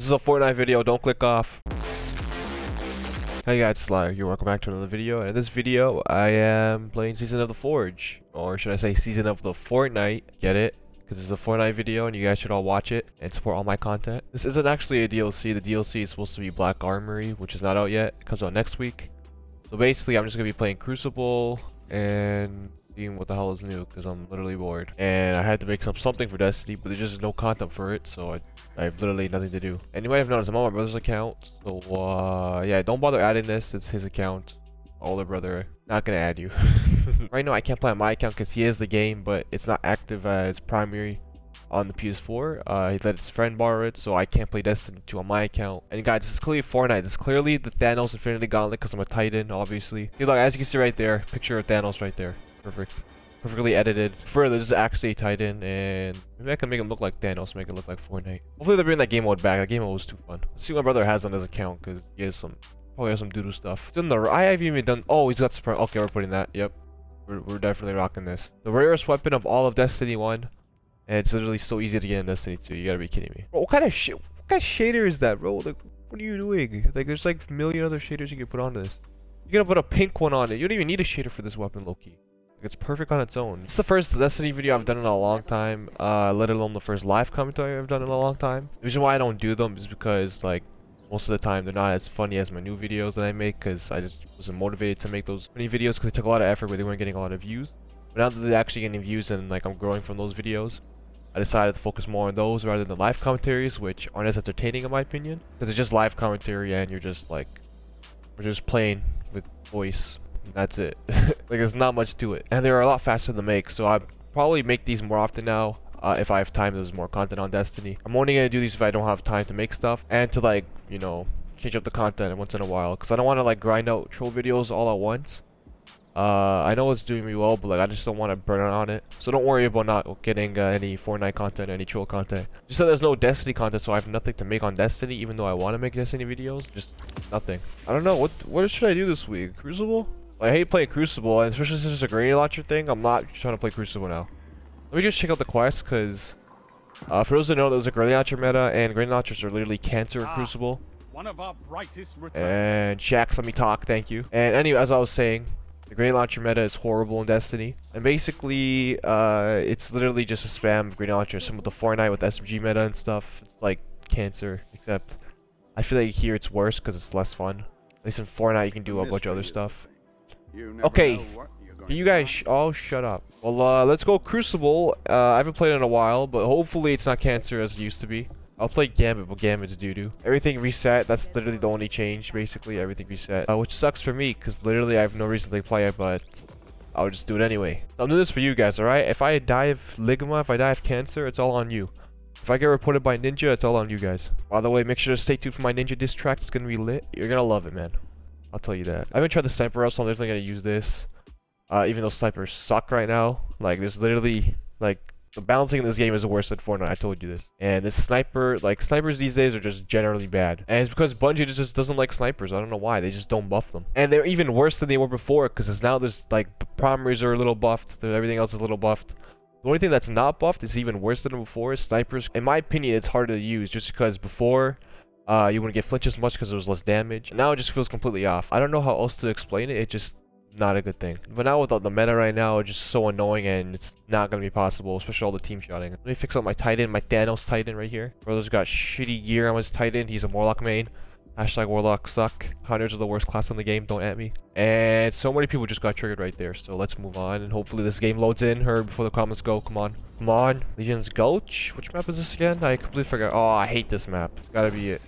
This is a Fortnite video, don't click off. Hey guys, it's Slayer here, welcome back to another video. And in this video, I am playing Season of the Forge. Or should I say Season of the Fortnite, get it? Because this is a Fortnite video and you guys should all watch it and support all my content. This isn't actually a DLC, the DLC is supposed to be Black Armory, which is not out yet, it comes out next week. So basically, I'm just going to be playing Crucible and seeing what the hell is new, because I'm literally bored. And I had to make something for Destiny, but there's just no content for it, so I have literally nothing to do. And you might have noticed I'm on my brother's account, so yeah, don't bother adding this, it's his account. Older brother, not gonna add you. Right now I can't play on my account because he is the game, but it's not active as primary on the PS4. He let his friend borrow it, so I can't play Destiny 2 on my account. And guys, this is clearly Fortnite. This is clearly the Thanos Infinity Gauntlet because I'm a Titan, obviously. See, look, as you can see right there, picture of Thanos right there. Perfect. Perfectly edited. Further, this is actually a Titan, and maybe I can make him look like Thanos, make it look like Fortnite. Hopefully they're bringing that game mode back. That game mode was too fun. Let's see what my brother has on his account, because he has some, probably has some doodoo stuff. It's in the, I haven't even done, oh, he's got Supra. Okay, we're putting that, yep. We're definitely rocking this. The rarest weapon of all of Destiny 1. And it's literally so easy to get in Destiny 2. You gotta be kidding me. Bro, what kind of shader is that, bro? Like, what are you doing? Like, there's like a million other shaders you can put on this. You're gonna put a pink one on it. You don't even need a shader for this weapon, low-key. Like, it's perfect on its own. It's the first Destiny video I've done in a long time. Let alone the first live commentary I've done in a long time. The reason why I don't do them is because, like, most of the time they're not as funny as my new videos that I make, because I just wasn't motivated to make those funny videos because it took a lot of effort, but they weren't getting a lot of views. But now that they're actually getting views and like I'm growing from those videos, I decided to focus more on those rather than live commentaries, which aren't as entertaining in my opinion, because it's just live commentary and you're just like, we're just playing with voice. That's it. Like, there's not much to it, and they're a lot faster to make, so I probably make these more often now. If I have time, there's more content on Destiny. I'm only gonna do these if I don't have time to make stuff and to, like, you know, change up the content once in a while, because I don't want to like grind out troll videos all at once. I know it's doing me well, but like I just don't want to burn out on it. So don't worry about not getting any Fortnite content, any troll content. Just that there's no Destiny content, so I have nothing to make on Destiny, even though I want to make Destiny videos. Just nothing. I don't know what should I do this week. Crucible? I hate playing Crucible, and especially since it's a Grenade Launcher thing. I'm not trying to play Crucible now. Let me just check out the quest, because for those who know, there's a Grenade Launcher meta, and Grenade Launchers are literally cancer in Crucible. One of our brightest returns. And Shaxx, let me talk, thank you. And anyway, as I was saying, the Grenade Launcher meta is horrible in Destiny. And basically, it's literally just a spam of Grenade Launchers, some of the Fortnite with SMG meta and stuff. It's like cancer, except I feel like here it's worse because it's less fun. At least in Fortnite, you can do a bunch of other stuff. Okay, you guys all shut up. Well, let's go Crucible. I haven't played in a while, but hopefully it's not cancer as it used to be. I'll play Gambit, but Gambit's doo-doo. Everything reset, that's literally the only change, basically. Everything reset. Which sucks for me, because literally I have no reason to play it, but I'll just do it anyway. I'll do this for you guys, alright? If I die of Ligma, if I die of cancer, it's all on you. If I get reported by Ninja, it's all on you guys. By the way, make sure to stay tuned for my Ninja diss track. It's gonna be lit. You're gonna love it, man. I'll tell you that. I haven't tried the sniper out, so I'm definitely gonna use this. Even though snipers suck right now. Like, there's literally, like, the balancing in this game is worse than Fortnite, I told you this. And this sniper, like, snipers these days are just generally bad. And it's because Bungie just doesn't like snipers. I don't know why, they just don't buff them. And they're even worse than they were before, because now there's, like, the primaries are a little buffed, everything else is a little buffed. The only thing that's not buffed is even worse than before is snipers. In my opinion, it's harder to use, just because before, you wouldn't get flinched as much because there was less damage. Now it just feels completely off. I don't know how else to explain it, it just not a good thing. But now without the meta right now, it's just so annoying and it's not gonna be possible, especially all the team shotting. Let me fix up my Titan, my Thanos Titan right here. Brother's got shitty gear on his Titan, he's a Morlock main. Hashtag Warlock suck. Hunters are the worst class in the game, don't at me. And so many people just got triggered right there, so let's move on. And hopefully this game loads in her before the comments go, come on. Come on, Legion's Gulch? Which map is this again? I completely forgot. Oh, I hate this map. Gotta be it.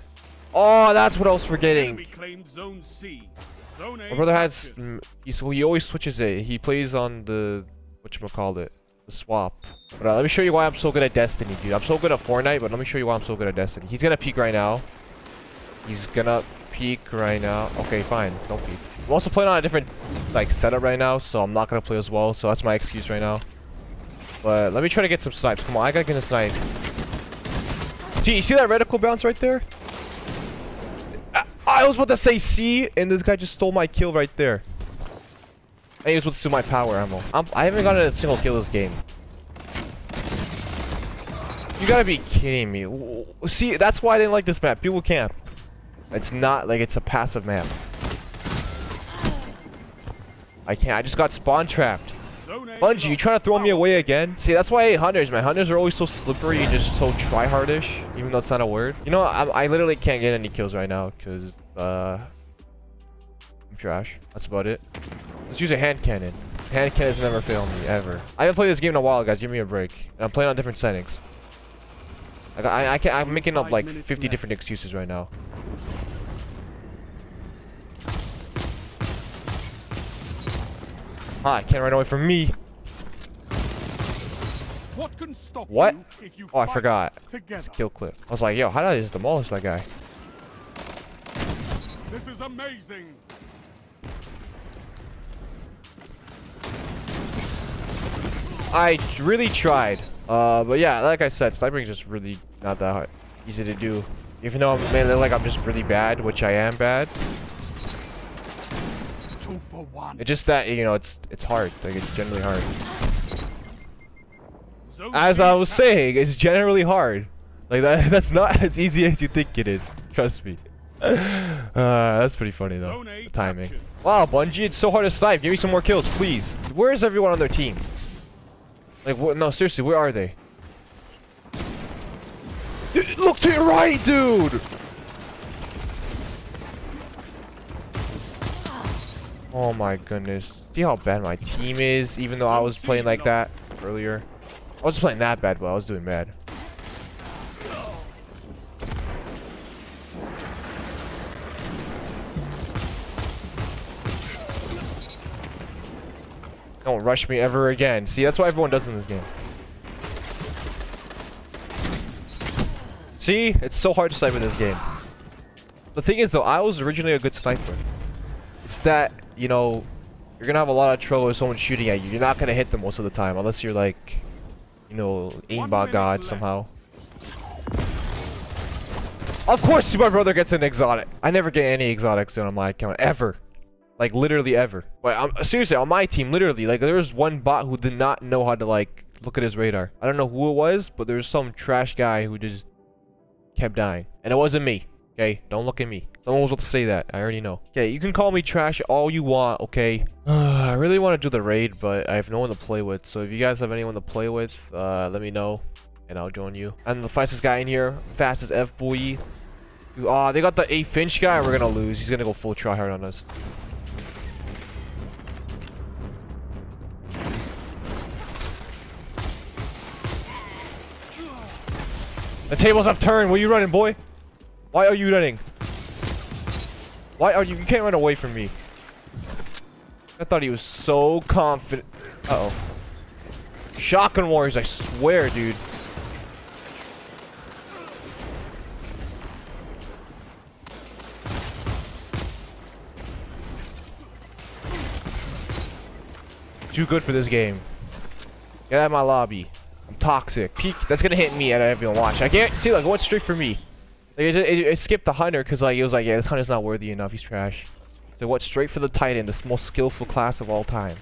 Oh, that's what I was forgetting. Zone C. Zone A. My brother has, he always switches it. He plays on the, whatchamacallit, the swap. But let me show you why I'm so good at Destiny, dude. I'm so good at Fortnite, but let me show you why I'm so good at Destiny. He's gonna peek right now. He's gonna peek right now. Okay, fine, don't peek. I'm also playing on a different, like, setup right now, so I'm not gonna play as well. So that's my excuse right now. But let me try to get some snipes. Come on, I gotta get a snipe. Gee, you see that reticle bounce right there? I was about to say C, and this guy just stole my kill right there. And he was about to steal my power ammo. I haven't gotten a single kill this game. You gotta be kidding me. See, that's why I didn't like this map. People camp. It's not like it's a passive map. I can't. I just got spawn trapped. Bungie, you trying to throw me away again? See, that's why I hate hunters, man. Hunters are always so slippery and just so tryhardish, even though it's not a word. You know, I literally can't get any kills right now because I'm trash. That's about it. Let's use a hand cannon. Hand cannons never fail me ever. I haven't played this game in a while, guys. Give me a break. And I'm playing on different settings. I'm making up like 50 different excuses right now. Ah, I can't run away from me. What can stop what? You if you oh, I forgot. It's a kill clip. I was like, yo, how did I just demolish that guy? This is amazing. I really tried. But yeah, like I said, sniping is just really not that hard. Easy to do. Even though I'm mainly like I'm just really bad, which I am bad. It's just that, you know, it's hard. Like, it's generally hard. As I was saying, it's generally hard. Like, that's not as easy as you think it is. Trust me. That's pretty funny, though. The timing. Wow, Bungie, it's so hard to snipe. Give me some more kills, please. Where is everyone on their team? Like, what? No, seriously, where are they? Dude, look to your right, dude! Oh my goodness. See how bad my team is, even though I was playing like that earlier. I was playing that bad, but I was doing bad. Don't rush me ever again. See, that's what everyone does in this game. See? It's so hard to snipe in this game. The thing is, though, I was originally a good sniper. It's that... You know, you're gonna have a lot of trouble with someone shooting at you. You're not gonna hit them most of the time, unless you're like, you know, aimbot god somehow. Of course, my brother gets an exotic. I never get any exotics on my account ever, like literally ever. But seriously, on my team, literally, like there was one bot who did not know how to like look at his radar. I don't know who it was, but there was some trash guy who just kept dying, and it wasn't me. Okay, don't look at me. Someone was about to say that. I already know. Okay, you can call me trash all you want, okay? I really want to do the raid, but I have no one to play with. So if you guys have anyone to play with, let me know, and I'll join you. I'm the fastest guy in here. Fastest F-boy. Aw, they got the 8-inch guy, and we're going to lose. He's going to go full tryhard on us. The tables have turned. Where you running, boy? Why are you running? Why are you? You can't run away from me. I thought he was so confident. Uh-oh. Shotgun warriors, I swear, dude. Too good for this game. Get out of my lobby. I'm toxic. Peek. That's gonna hit me. I don't even watch. I can't see. Like, it went straight for me. Like it skipped the hunter because like it was like, yeah, this hunter's not worthy enough, he's trash. They went straight for the Titan, the most skillful class of all time.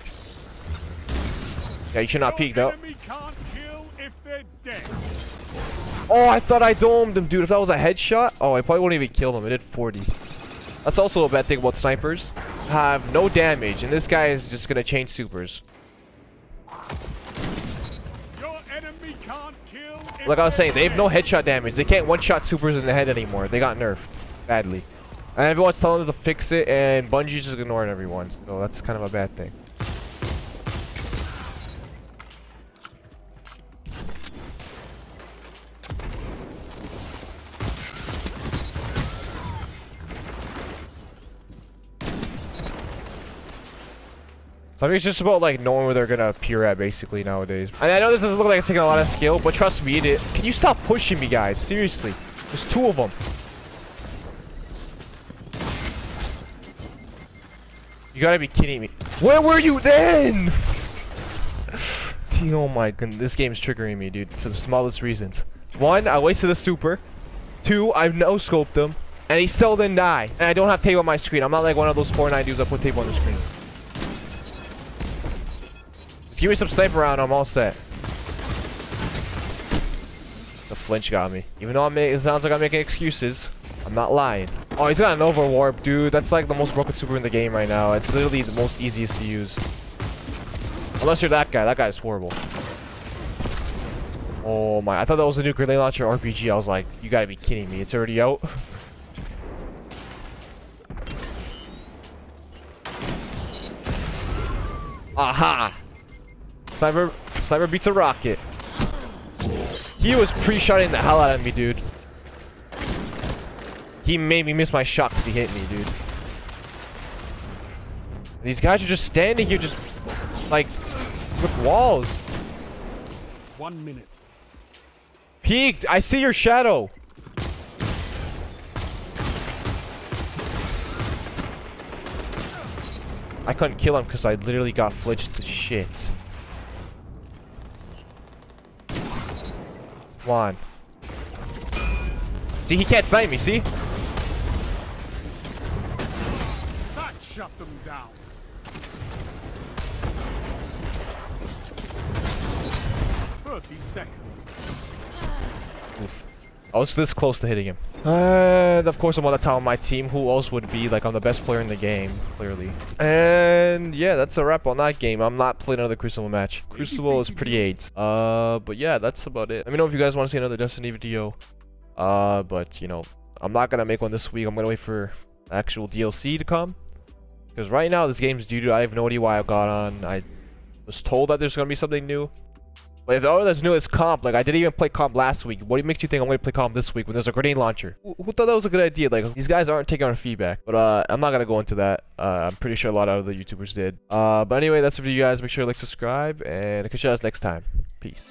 Yeah, you should not peek though. Oh, I thought I domed him, dude. If that was a headshot, oh, I probably wouldn't even kill him. It did 40. That's also a bad thing about snipers. Have no damage, and this guy is just gonna chain supers. Like I was saying, they have no headshot damage. They can't one-shot supers in the head anymore. They got nerfed. Badly. And everyone's telling them to fix it, and Bungie's just ignoring everyone. So that's kind of a bad thing. I mean, it's just about like knowing where they're gonna appear at basically nowadays. And I know this doesn't look like it's taking a lot of skill, but trust me, it is. Can you stop pushing me, guys? Seriously, there's two of them. You gotta be kidding me. Where were you then? Oh my goodness, this game's triggering me, dude, for the smallest reasons. One, I wasted a super. Two, I've no-scoped him, and he still didn't die. And I don't have tape on my screen. I'm not like one of those Fortnite dudes that put tape on the screen. Give me some sniper round, I'm all set. The flinching at me. Even though it sounds like I'm making excuses, I'm not lying. Oh, he's got an overwarp, dude. That's like the most broken super in the game right now. It's literally the most easiest to use. Unless you're that guy. That guy is horrible. Oh my, I thought that was a new Grenade Launcher RPG. I was like, you gotta be kidding me. It's already out. Aha! Sniper beats a rocket. He was pre-shotting the hell out of me, dude. He made me miss my shot because he hit me, dude. These guys are just standing here, just like with walls. 1 minute. Peeked. I see your shadow. I couldn't kill him because I literally got flinched to shit. Come on. See, he can't fight me, see? That shut them down. I was this close to hitting him. And of course I'm on the top of my team. Who else would be? Like, I'm the best player in the game, clearly. And yeah, that's a wrap on that game. I'm not playing another Crucible match. Crucible is pretty 8. But yeah, that's about it. Let me know if you guys want to see another Destiny video. But you know, I'm not gonna make one this week. I'm gonna wait for actual DLC to come. Because right now this game's due. I have no idea why I got on. I was told that there's gonna be something new. But if all that's new is comp, like I didn't even play comp last week. What makes you think I'm going to play comp this week when there's a grenade launcher? Who thought that was a good idea? Like, these guys aren't taking our feedback. But I'm not going to go into that. I'm pretty sure a lot of other YouTubers did. But anyway, that's it for you guys. Make sure to like, subscribe, and I'll catch you guys next time. Peace.